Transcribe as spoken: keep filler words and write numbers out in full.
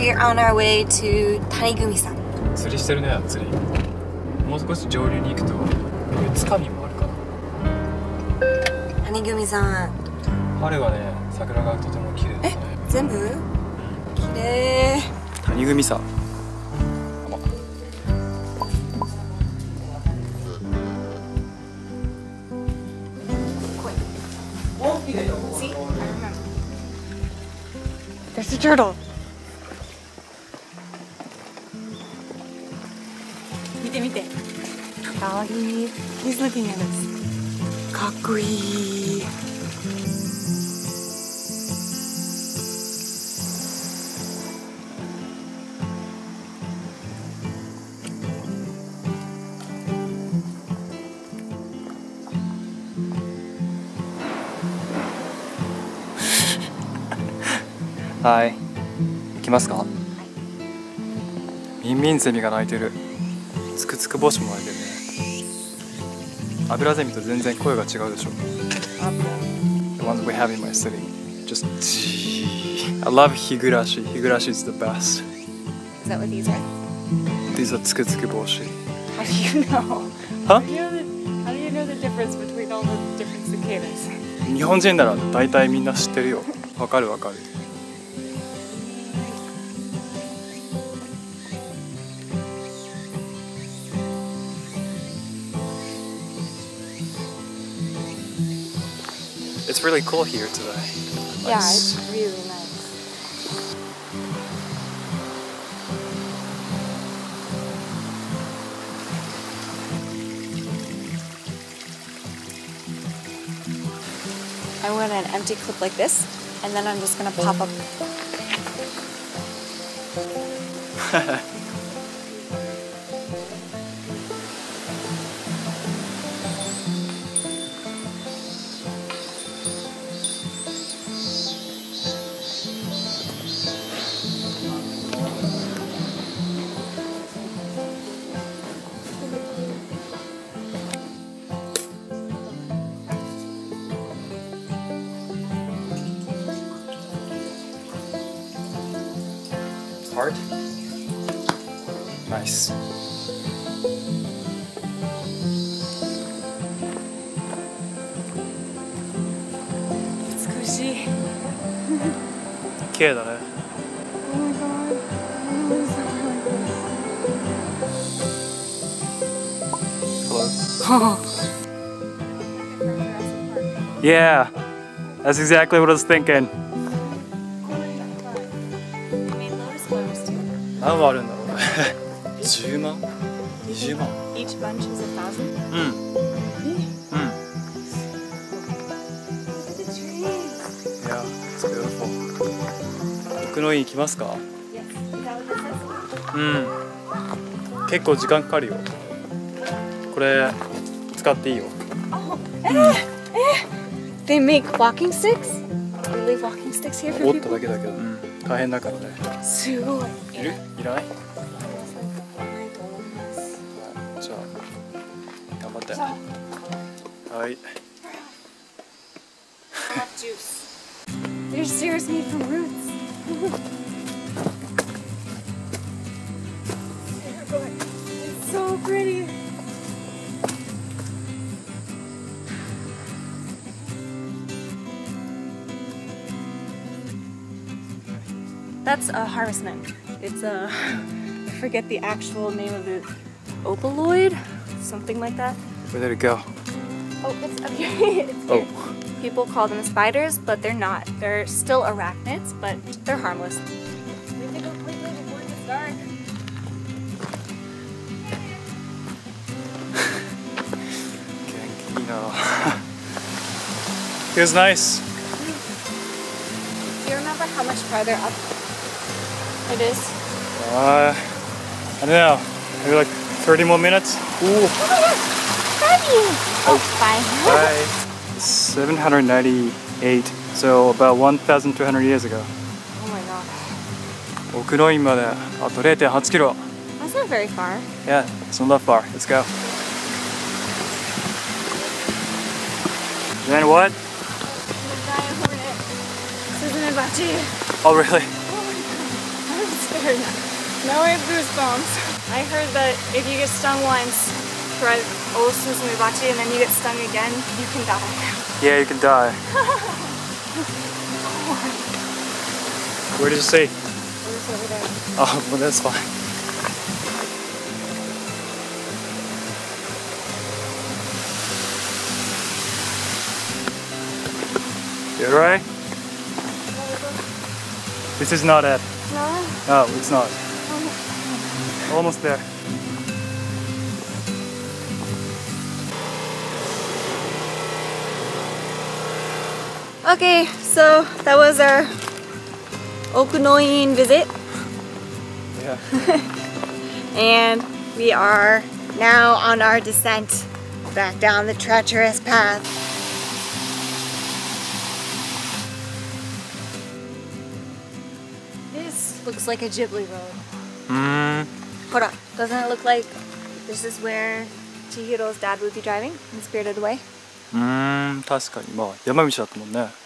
we're on our way to Tanigumi-san. Tanigumi-san. Eh? 全部? Tanigumi-san. See? I remember. There's a turtle. He's looking at us. Kakkoii. Hi. 行きますか? ミンミンゼミが鳴いてる。つくつく帽子も鳴いてるね。 The ones we have in my city. Just. I love higurashi. Higurashi is the best. Is that what these are? These are tsukutsukuboshi. How do you know? Huh? How do you know the, how do you know the difference between all the different cicadas? Japanese It's really cool here today. Nice. Yeah, it's really nice. I want an empty clip like this, and then I'm just gonna pop up. Hard? Nice. It's cushy. Cute, right? Oh my god. Hello. Yeah, that's exactly what I was thinking. How much is it? ten thousand? twenty thousand? Each bunch is a thousand? Mm. Really? Mm. Look at the trees. Yeah, it's beautiful. Okunoin, can we go? Yes. Is that what this is? Mm. It's quite a lot of time. You can use this. Oh, eh, eh. They make walking sticks? They leave walking sticks here for people? Mm. 大変だからね。すごい。いる？いらない？じゃあ頑張って。はい。There's serious need for roots. It's so pretty. That's a harvestman. It's a, I forget the actual name of it, opaloid? Something like that. Where did it go? Oh, it's up here. It's oh. Here. People call them spiders, but they're not. They're still arachnids, but they're harmless. We have to go quickly before it gets dark. Gankino. Feels nice. Do you remember how much farther up it is? Uh, I don't know. Maybe like thirty more minutes. Ooh. Oh my god! Daddy! Oh, bye. Bye. seven hundred ninety-eight. So about one thousand two hundred years ago. Oh my gosh. Okunoinまであと zero point eight kilometers. That's not very far. Yeah, it's not that far. Let's go. Then what? The giant hornet. Osuzumebachi. Oh really? It's heard that. Now I have goosebumps. I heard that if you get stung once, try Osuzumebachi, and then you get stung again, you can die. Yeah, you can die. Where did you say? It's over there. Oh, well, that's fine. You alright? This is not it. No? No, it's not. Oh. Almost there. Okay, so that was our Okunoin visit. Yeah. And we are now on our descent back down the treacherous path. This looks like a Ghibli road. Mm. Hora, doesn't it look like this is where Chihiro's dad would be driving in Spirit of the Way? Mm, 確かに。まあ、山道だったもんね。